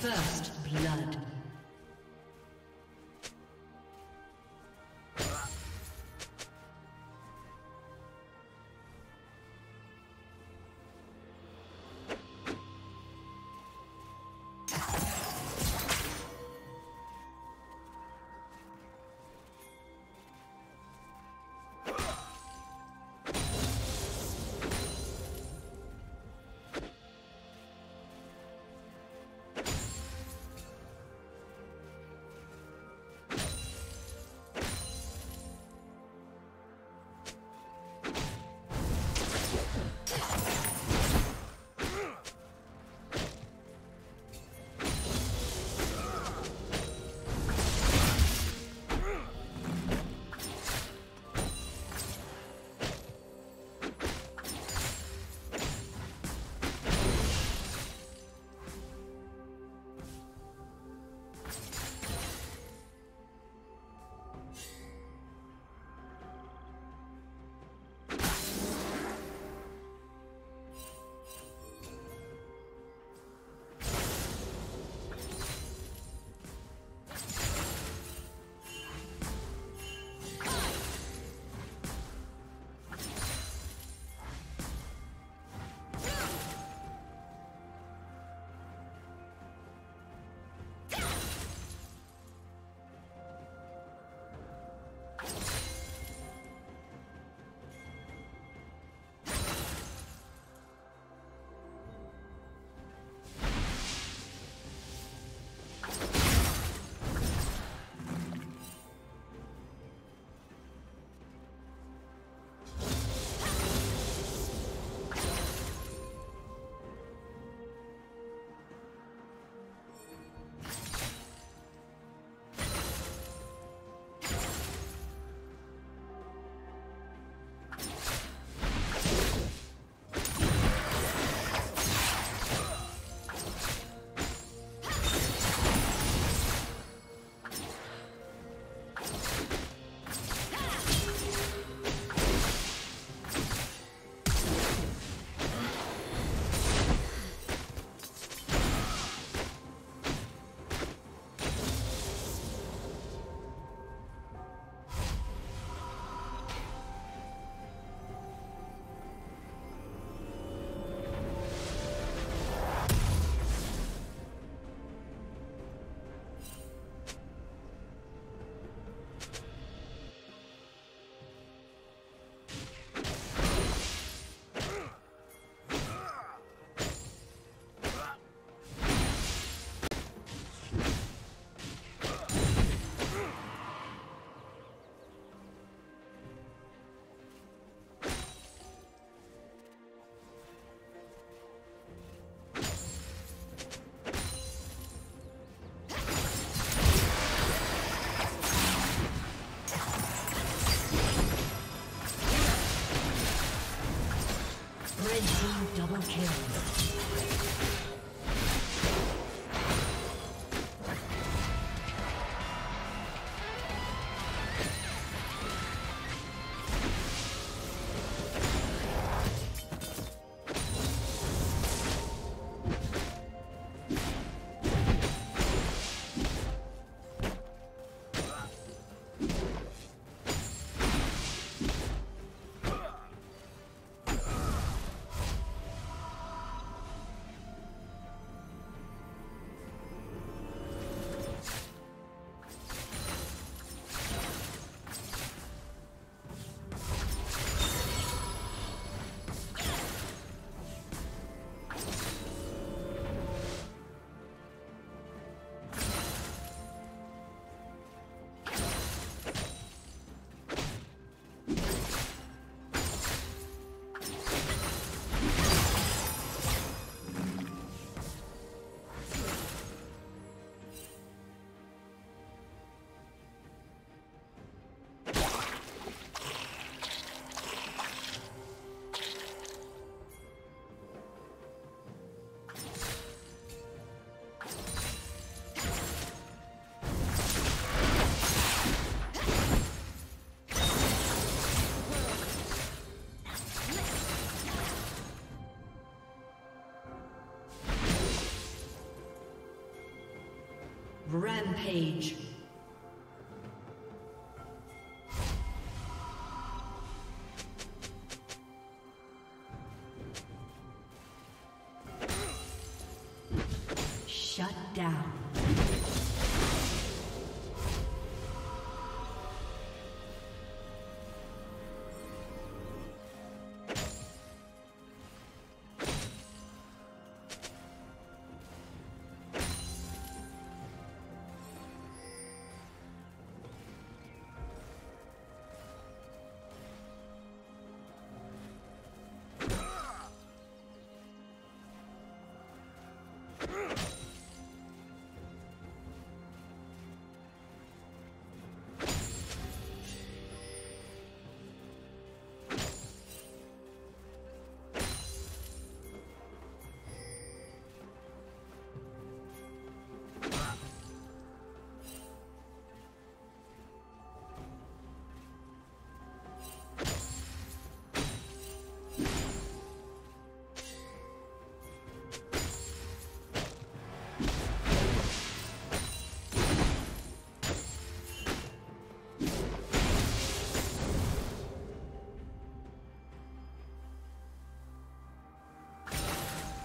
First blood. Rampage. Shut down.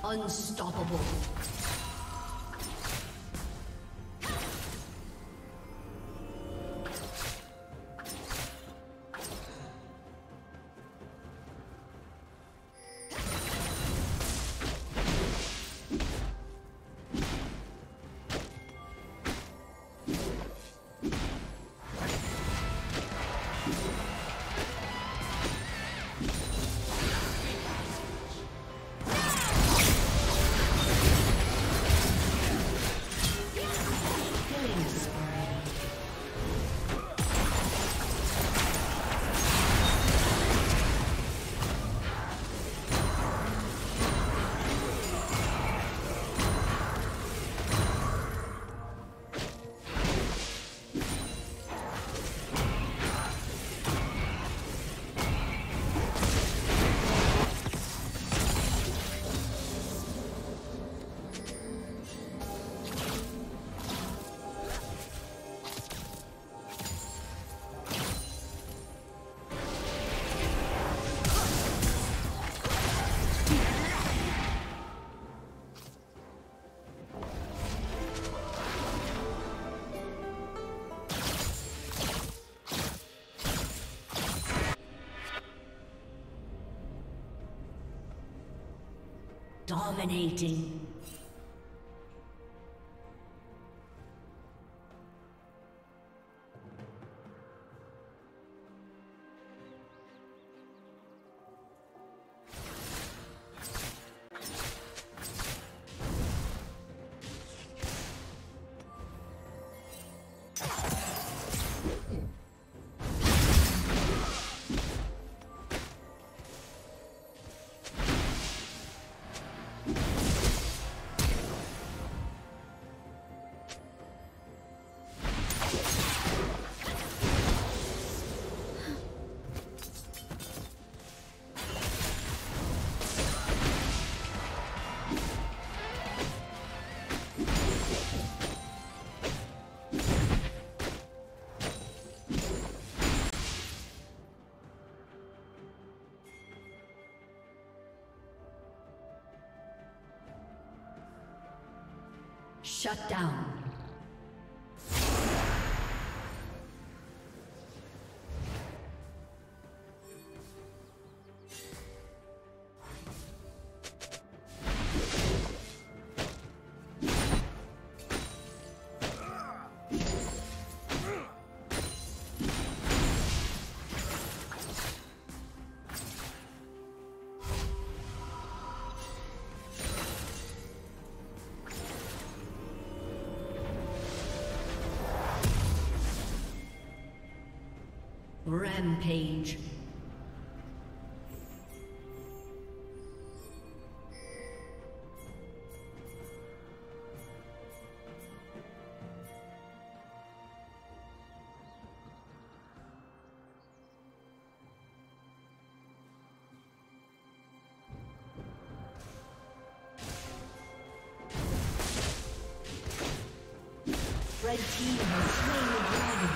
Unstoppable. Dominating. Shut down. Rampage. Red team has slain the dragon.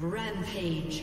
Rampage.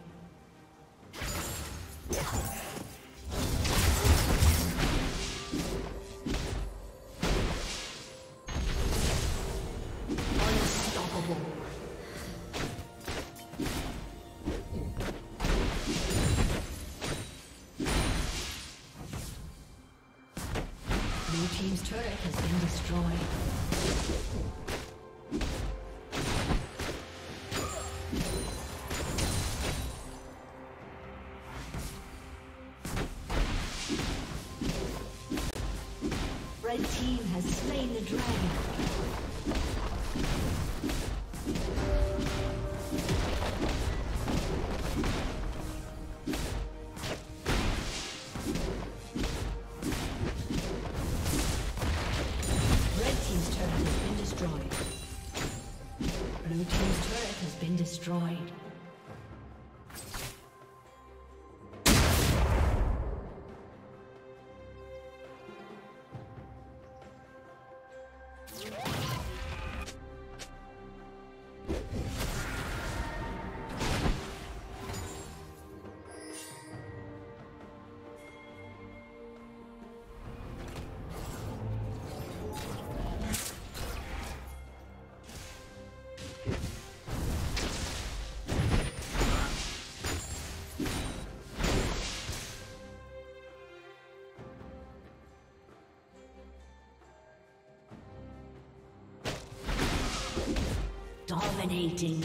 Blue team's turret has been destroyed. the dragon. Red team's turret has been destroyed. Blue team's turret has been destroyed. Dominating.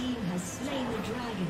team has slain the dragon.